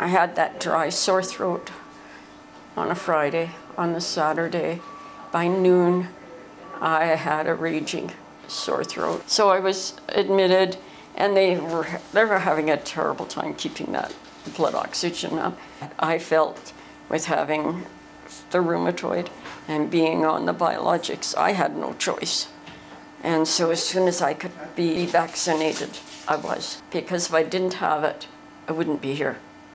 I had that dry sore throat on a Friday. On the Saturday, by noon, I had a raging sore throat. So I was admitted, and they were having a terrible time keeping that blood oxygen up. I felt with having the rheumatoid and being on the biologics, I had no choice. And so as soon as I could be vaccinated, I was. Because if I didn't have it, I wouldn't be here.